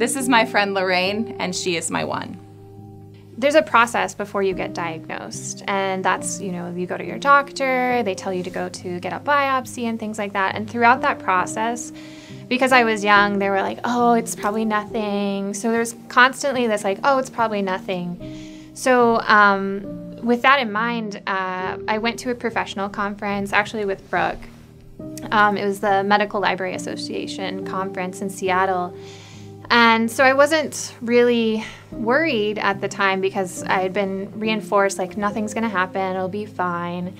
This is my friend Lorraine, and she is my one. There's a process before you get diagnosed, and that's, you know, you go to your doctor, they tell you to go to get a biopsy and things like that. And throughout that process, because I was young, they were like, oh, it's probably nothing. So there's constantly this like, oh, it's probably nothing. So with that in mind, I went to a professional conference, actually with Brook. It was the Medical Library Association conference in Seattle. And so I wasn't really worried at the time because I had been reinforced, like, nothing's gonna happen, it'll be fine.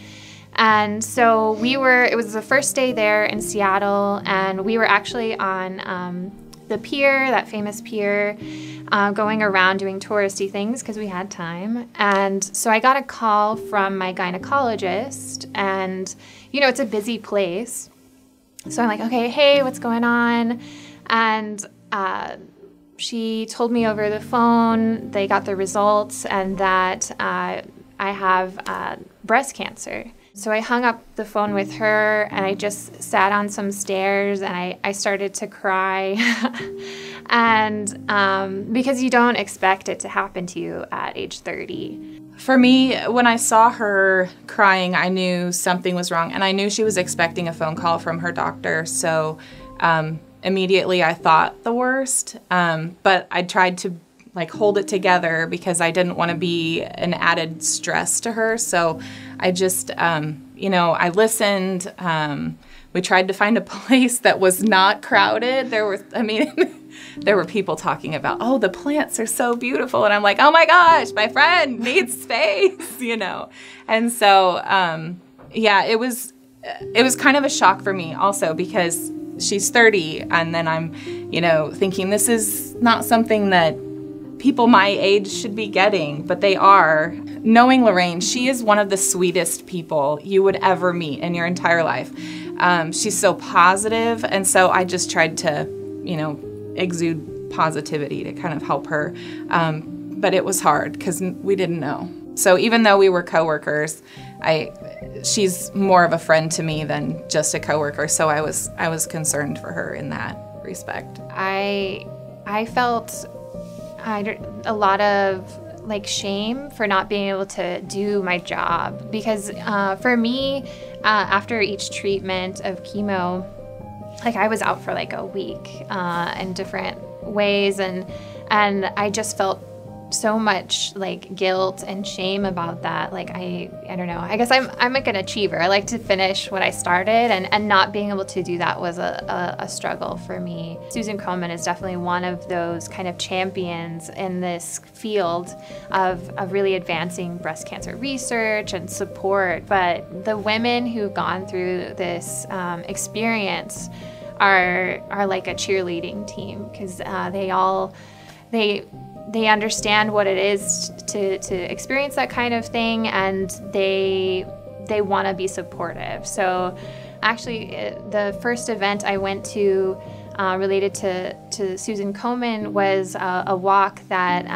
And so it was the first day there in Seattle, and we were actually on the pier, that famous pier, going around doing touristy things because we had time. And so I got a call from my gynecologist, and, you know, it's a busy place. So I'm like, okay, hey, what's going on? And she told me over the phone they got the results and that I have breast cancer. So I hung up the phone with her, and I just sat on some stairs, and I started to cry. And because you don't expect it to happen to you at age 30. For me, when I saw her crying, I knew something was wrong, and I knew she was expecting a phone call from her doctor. So immediately I thought the worst, but I tried to like hold it together because I didn't want to be an added stress to her. So I just, you know, I listened. We tried to find a place that was not crowded. There were people talking about, oh, the plants are so beautiful. And I'm like, oh my gosh, my friend needs space, you know? And so, yeah, it was kind of a shock for me also because she's 30, and then I'm, you know, thinking this is not something that people my age should be getting, but they are. Knowing Lorraine, she is one of the sweetest people you would ever meet in your entire life. She's so positive, and so I just tried to, you know, exude positivity to kind of help her. But it was hard because we didn't know. So even though we were coworkers, she's more of a friend to me than just a coworker. So I was concerned for her in that respect. I felt a lot of like shame for not being able to do my job because for me, after each treatment of chemo, like I was out for like a week in different ways, and I just felt so much like guilt and shame about that. Like I don't know, I guess I'm like an achiever. I like to finish what I started, and not being able to do that was a struggle for me. Susan Komen is definitely one of those kind of champions in this field of really advancing breast cancer research and support, but the women who've gone through this experience are like a cheerleading team because they understand what it is to experience that kind of thing, and they want to be supportive. So actually the first event I went to related to Susan Komen was a walk that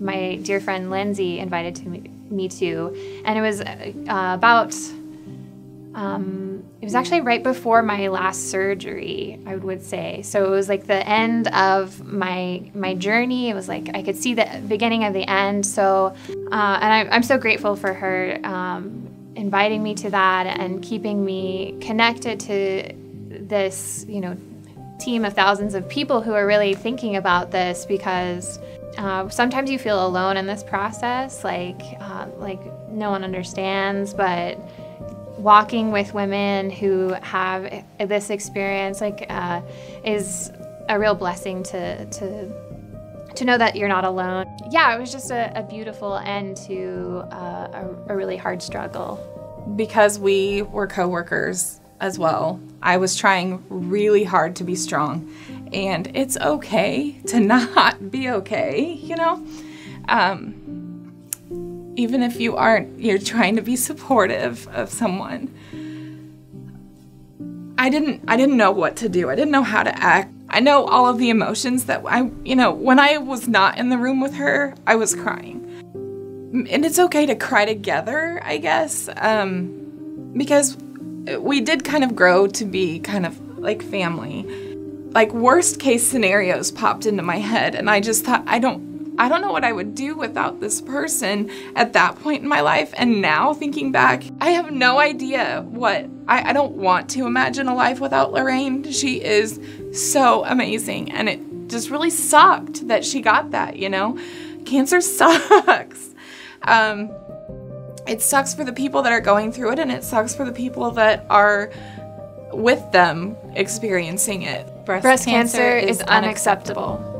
my dear friend Lindsay invited me to, and it was about it was actually right before my last surgery, I would say. So it was like the end of my journey. It was like I could see the beginning of the end. So, and I'm so grateful for her inviting me to that and keeping me connected to this, you know, team of thousands of people who are really thinking about this, because sometimes you feel alone in this process, like no one understands, but walking with women who have this experience like is a real blessing to know that you're not alone. Yeah, it was just a beautiful end to a really hard struggle. Because we were co-workers as well, I was trying really hard to be strong, and it's okay to not be okay, you know? Even if you aren't, you're trying to be supportive of someone. I didn't know what to do. I didn't know how to act. I know all of the emotions that you know, when I was not in the room with her, I was crying. And it's okay to cry together, I guess, because we did kind of grow to be kind of like family. like worst case scenarios popped into my head, and I just thought, I don't know what I would do without this person at that point in my life. And now thinking back, I have no idea what, I don't want to imagine a life without Lorraine. She is so amazing, and it just really sucked that she got that, you know? Cancer sucks. It sucks for the people that are going through it, and it sucks for the people that are with them experiencing it. Breast cancer is unacceptable.